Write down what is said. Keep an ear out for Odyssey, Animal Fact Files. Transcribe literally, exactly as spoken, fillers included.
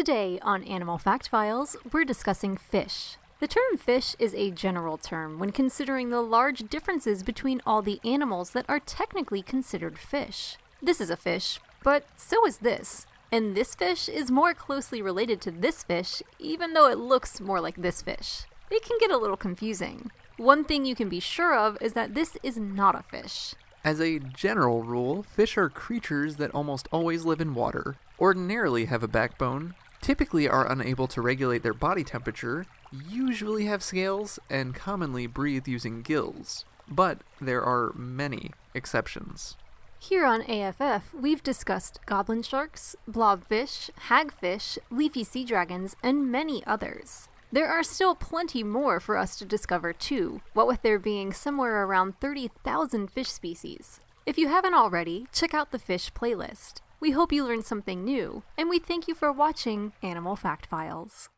Today on Animal Fact Files, we're discussing fish. The term fish is a general term when considering the large differences between all the animals that are technically considered fish. This is a fish, but so is this. And this fish is more closely related to this fish, even though it looks more like this fish. It can get a little confusing. One thing you can be sure of is that this is not a fish. As a general rule, fish are creatures that almost always live in water, ordinarily have a backbone, typically are unable to regulate their body temperature, usually have scales, and commonly breathe using gills. But there are many exceptions. Here on A F F, we've discussed goblin sharks, blobfish, hagfish, leafy sea dragons, and many others. There are still plenty more for us to discover too, what with there being somewhere around thirty thousand fish species. If you haven't already, check out the fish playlist. We hope you learned something new, and we thank you for watching Animal Fact Files.